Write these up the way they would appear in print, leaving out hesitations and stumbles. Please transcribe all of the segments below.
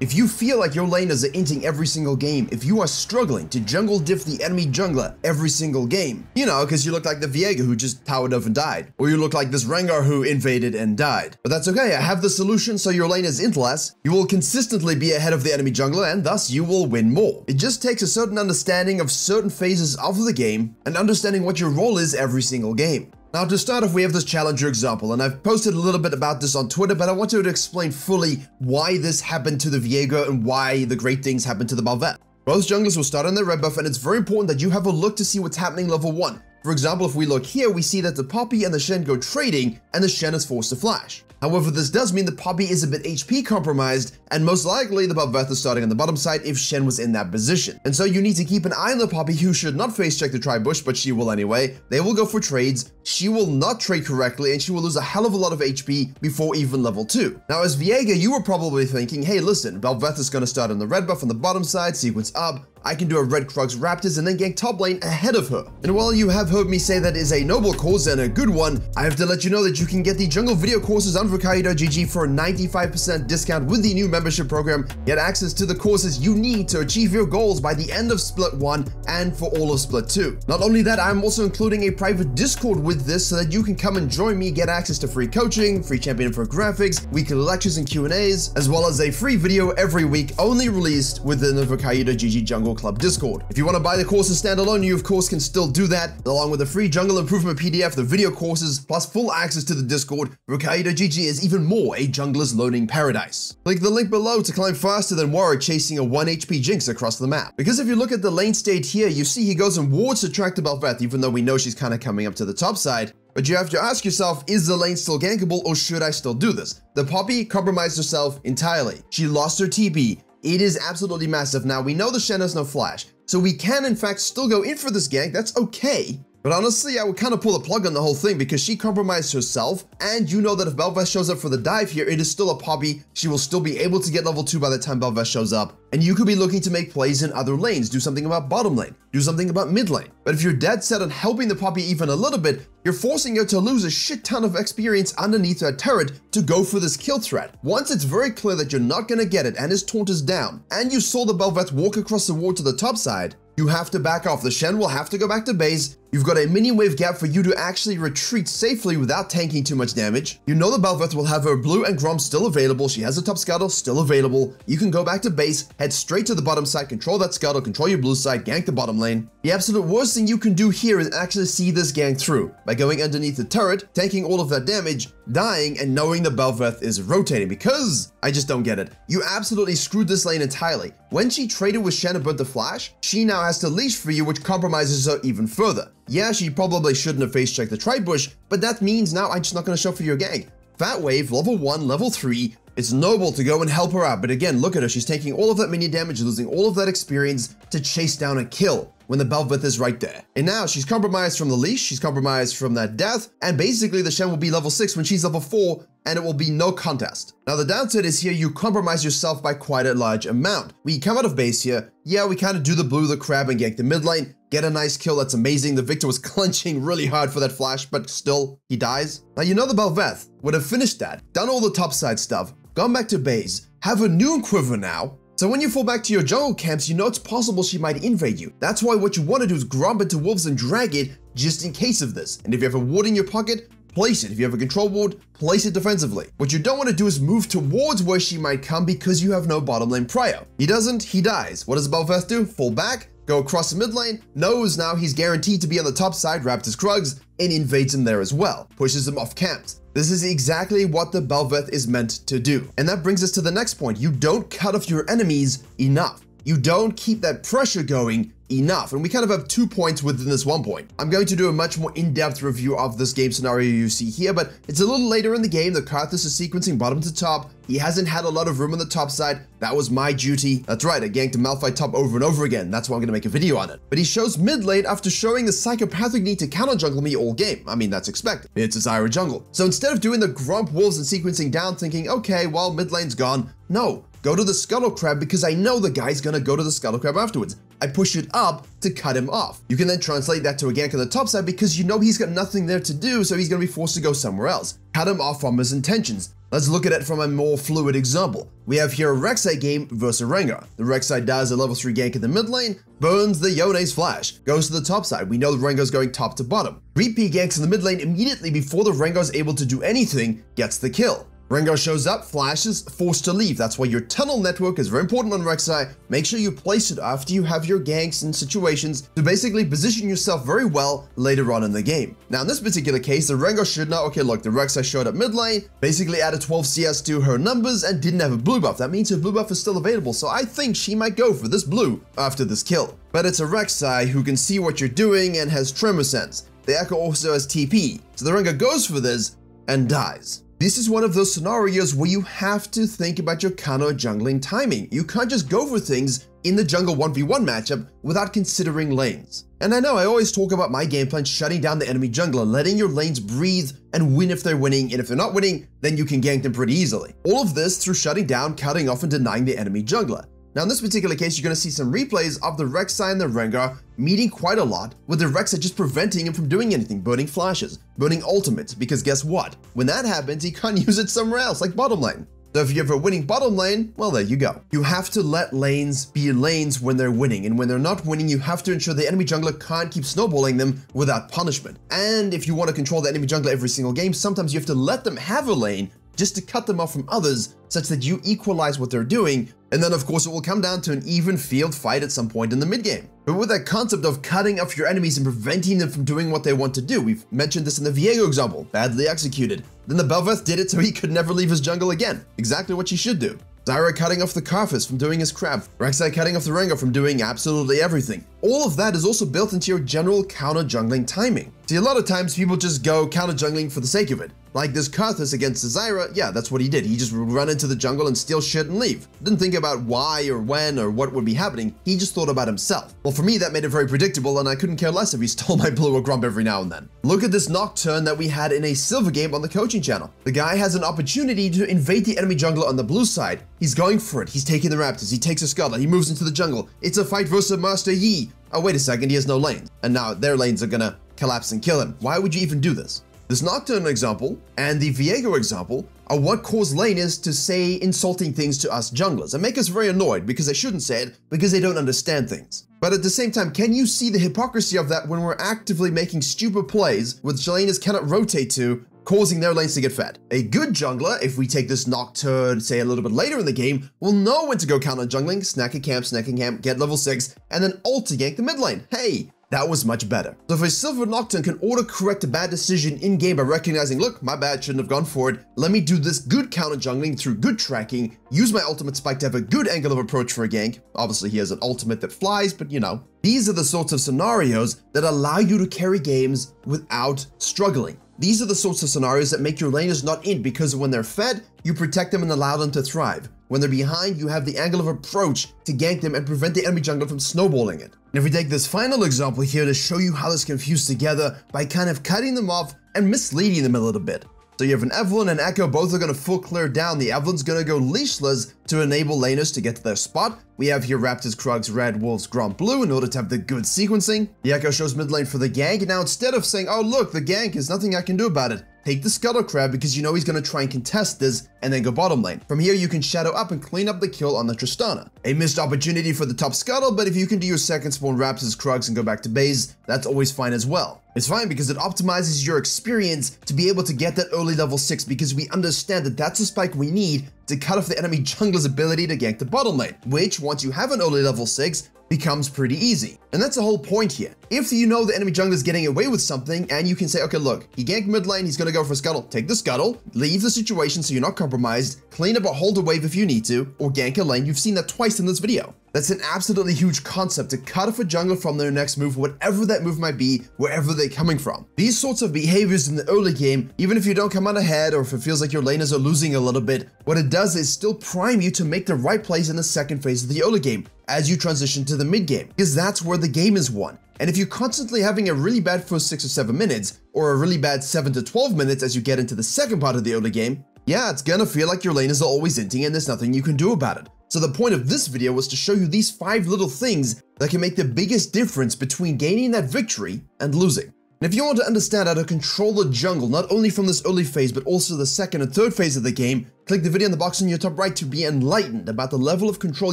If you feel like your laners are inting every single game, if you are struggling to jungle diff the enemy jungler every single game, you know, because you look like the Viego who just towered up and died, or you look like this Rengar who invaded and died. But that's okay, I have the solution so your laners int less, you will consistently be ahead of the enemy jungler and thus you will win more. It just takes a certain understanding of certain phases of the game and understanding what your role is every single game. Now to start off, we have this challenger example, and I've posted a little bit about this on Twitter, but I want to explain fully why this happened to the Viego and why the great things happened to the Bel'Veth. Both junglers will start on their red buff, and it's very important that you have a look to see what's happening level 1. For example, if we look here, we see that the Poppy and the Shen go trading, and the Shen is forced to flash. However, this does mean the Poppy is a bit HP compromised, and most likely the Bel'Veth is starting on the bottom side if Shen was in that position. And so you need to keep an eye on the Poppy, who should not face check the Tri bush, but she will anyway. They will go for trades, she will not trade correctly, and she will lose a hell of a lot of HP before even level 2. Now as Viego, you were probably thinking, hey listen, Bel'Veth is going to start on the red buff on the bottom side, sequence up, I can do a Red Krug's Raptors and then gank top lane ahead of her. And while you have heard me say that is a noble cause and a good one, I have to let you know that you can get the jungle video courses on virkayu.gg for a 95% discount with the new membership program. Get access to the courses you need to achieve your goals by the end of Split 1 and for all of Split 2. Not only that, I'm also including a private Discord with this so that you can come and join me, get access to free coaching, free champion infographics, weekly lectures and Q&As, as well as a free video every week only released within the virkayu.gg jungle Club Discord. If you want to buy the courses standalone, you of course can still do that, along with the free jungle improvement PDF, the video courses, plus full access to the Discord. Virkayu.gg is even more a jungler's loading paradise. Click the link below to climb faster than Warwick chasing a 1 HP Jinx across the map. Because if you look at the lane state here, you see he goes and wards to track to Bel'Veth, even though we know she's kind of coming up to the top side. But you have to ask yourself, is the lane still gankable or should I still do this? The Poppy compromised herself entirely. She lost her TP. It is absolutely massive. Now, we know the Shen has no flash, so we can, in fact, still go in for this gank. That's okay. But honestly, I would kind of pull the plug on the whole thing because she compromised herself. And you know that if Bel'Veth shows up for the dive here, it is still a Poppy. She will still be able to get level 2 by the time Bel'Veth shows up. And you could be looking to make plays in other lanes, do something about bottom lane, do something about mid lane. But if you're dead set on helping the Poppy even a little bit, you're forcing her to lose a shit ton of experience underneath her turret to go for this kill threat. Once it's very clear that you're not going to get it and his taunt is down, and you saw the Bel'Veth walk across the ward to the top side, you have to back off. The Shen will have to go back to base. You've got a mini wave gap for you to actually retreat safely without tanking too much damage. You know the Bel'Veth will have her blue and Grom still available. She has a top scuttle still available. You can go back to base, head straight to the bottom side, control that scuttle, control your blue side, gank the bottom lane. The absolute worst thing you can do here is actually see this gank through by going underneath the turret, tanking all of that damage, dying, and knowing the Bel'Veth is rotating because I just don't get it. You absolutely screwed this lane entirely. When she traded with Shen and burnt the flash, she now has to leash for you, which compromises her even further. Yeah, she probably shouldn't have face checked the Tri bush, but that means now I'm just not going to show for your gank. Fat wave, level 1, level 3, it's noble to go and help her out, but again, look at her, she's taking all of that minion damage, losing all of that experience to chase down a kill when the Bel'Veth is right there. And now she's compromised from the leash, she's compromised from that death, and basically the Shen will be level 6 when she's level 4, and it will be no contest. Now the downside is here, you compromise yourself by quite a large amount. We come out of base here, yeah, we kind of do the blue, the crab, and gank the mid lane, get a nice kill, that's amazing. The Victor was clenching really hard for that flash, but still, he dies. Now you know the Bel'Veth would have finished that, done all the topside stuff, gone back to base, have a new quiver now, so when you fall back to your jungle camps, you know it's possible she might invade you. That's why what you want to do is grump into wolves and drag it just in case of this. And if you have a ward in your pocket, place it. If you have a control ward, place it defensively. What you don't want to do is move towards where she might come because you have no bottom lane prio. He doesn't, he dies. What does Bel'Veth do? Fall back, go across the mid lane, knows now he's guaranteed to be on the top side, wraps his Krugs, and invades him there as well, pushes him off camps. This is exactly what the Bel'Veth is meant to do. And that brings us to the next point. You don't cut off your enemies enough. You don't keep that pressure going enough. And we kind of have 2 points within this 1 point. I'm going to do a much more in-depth review of this game scenario you see here, but it's a little later in the game. The Karthus is sequencing bottom to top. He hasn't had a lot of room on the top side. That was my duty. That's right, I ganked a Malphite top over and over again. That's why I'm going to make a video on it. But he shows mid lane after showing the psychopathic need to counter jungle me all game. I mean, that's expected. It's a Zyra jungle. So instead of doing the Grump Wolves and sequencing down thinking, okay, well, mid lane's gone. No, go to the Scuttle Crab because I know the guy's going to go to the Scuttle Crab afterwards. I push it up to cut him off. You can then translate that to a gank on the top side because you know he's got nothing there to do, so he's going to be forced to go somewhere else. Cut him off from his intentions. Let's look at it from a more fluid example. We have here a Rek'Sai game versus Rengar. The Rek'Sai does a level 3 gank in the mid lane, burns the Yone's flash, goes to the top side. We know the Rengar's going top to bottom. Repeat ganks in the mid lane immediately before the Rengar's able to do anything, gets the kill. Rengar shows up, flashes, forced to leave. That's why your tunnel network is very important on Rek'Sai. Make sure you place it after you have your ganks in situations to basically position yourself very well later on in the game. Now, in this particular case, the Rengar should know, okay, look, the Rek'Sai showed up mid lane, basically added 12 CS to her numbers and didn't have a blue buff. That means her blue buff is still available, so I think she might go for this blue after this kill. But it's a Rek'Sai who can see what you're doing and has Tremor Sense. The Echo also has TP, so the Rengar goes for this and dies. This is one of those scenarios where you have to think about your Kano jungling timing. You can't just go for things in the jungle 1v1 matchup without considering lanes. And I know I always talk about my game plan shutting down the enemy jungler, letting your lanes breathe and win if they're winning, and if they're not winning, then you can gank them pretty easily. All of this through shutting down, cutting off, and denying the enemy jungler. Now in this particular case, you're going to see some replays of the Rek'Sai and the Rengar meeting quite a lot, with the Rek'Sai just preventing him from doing anything, burning flashes, burning ultimates, because guess what? When that happens, he can't use it somewhere else, like bottom lane. So if you have a winning bottom lane, well, there you go. You have to let lanes be lanes when they're winning, and when they're not winning, you have to ensure the enemy jungler can't keep snowballing them without punishment. And if you want to control the enemy jungler every single game, sometimes you have to let them have a lane just to cut them off from others, such that you equalize what they're doing, and then of course it will come down to an even field fight at some point in the mid game. But with that concept of cutting off your enemies and preventing them from doing what they want to do, we've mentioned this in the Viego example, badly executed. Then the Bel'Veth did it so he could never leave his jungle again, exactly what she should do. Zyra cutting off the Karthus from doing his crab, Rek'Sai cutting off the Rengar from doing absolutely everything. All of that is also built into your general counter jungling timing. See, a lot of times people just go counter jungling for the sake of it. Like this Karthus against Zyra, yeah, that's what he did. He just would run into the jungle and steal shit and leave. Didn't think about why or when or what would be happening. He just thought about himself. Well, for me, that made it very predictable, and I couldn't care less if he stole my blue or grump every now and then. Look at this Nocturne that we had in a silver game on the coaching channel. The guy has an opportunity to invade the enemy jungler on the blue side. He's going for it. He's taking the Raptors. He takes a Scarlet. He moves into the jungle. It's a fight versus Master Yi. Oh, wait a second. He has no lanes. And now their lanes are gonna collapse and kill him. Why would you even do this? This Nocturne example and the Viego example are what cause laners to say insulting things to us junglers and make us very annoyed because they shouldn't say it because they don't understand things. But at the same time, can you see the hypocrisy of that when we're actively making stupid plays which laners cannot rotate to, causing their lanes to get fed? A good jungler, if we take this Nocturne, say a little bit later in the game, will know when to go counter jungling, snack a camp, get level 6, and then ult to gank the mid lane. Hey! That was much better. So if a silver Nocturne can auto-correct a bad decision in-game by recognizing, look, my bad, shouldn't have gone for it, let me do this good counter-jungling through good tracking, use my ultimate spike to have a good angle of approach for a gank. Obviously, he has an ultimate that flies, but you know. These are the sorts of scenarios that allow you to carry games without struggling. These are the sorts of scenarios that make your laners not in, because when they're fed, you protect them and allow them to thrive. When they're behind, you have the angle of approach to gank them and prevent the enemy jungler from snowballing it. And if we take this final example here to show you how this can fuse together by kind of cutting them off and misleading them a little bit. So you have an Evelynn and Echo, both are going to full clear down. The Evelynn's going to go leashless to enable laners to get to their spot. We have here Raptors, Krugs, Red, Wolves, Gromp, Blue in order to have the good sequencing. The Echo shows mid lane for the gank. Now instead of saying, oh look, the gank is nothing I can do about it, take the Scuttle Crab because you know he's going to try and contest this and then go bottom lane. From here, you can shadow up and clean up the kill on the Tristana. A missed opportunity for the top Scuttle, but if you can do your second spawn Raptors, Krugs, and go back to base, that's always fine as well. It's fine because it optimizes your experience to be able to get that early level 6 because we understand that that's the spike we need to cut off the enemy jungler's ability to gank the bottom lane, which once you have an early level 6, becomes pretty easy. And that's the whole point here. If you know the enemy jungler is getting away with something and you can say, okay, look, he ganked mid lane, he's gonna go for a Scuttle, take the Scuttle, leave the situation so you're not compromised, clean up or hold a wave if you need to, or gank a lane. You've seen that twice in this video. That's an absolutely huge concept to cut off a jungler from their next move, whatever that move might be, wherever they're coming from. These sorts of behaviors in the early game, even if you don't come out ahead or if it feels like your laners are losing a little bit, what it does is still prime you to make the right plays in the second phase of the early game as you transition to the mid game, because that's where the game is won. And if you're constantly having a really bad first 6 or 7 minutes or a really bad 7 to 12 minutes as you get into the second part of the early game, yeah, it's gonna feel like your laners are always inting and there's nothing you can do about it. So the point of this video was to show you these 5 little things that can make the biggest difference between gaining that victory and losing. And if you want to understand how to control the jungle, not only from this early phase, but also the second and third phase of the game, click the video in the box in your top right to be enlightened about the level of control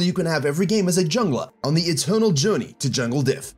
you can have every game as a jungler on the eternal journey to jungle diff.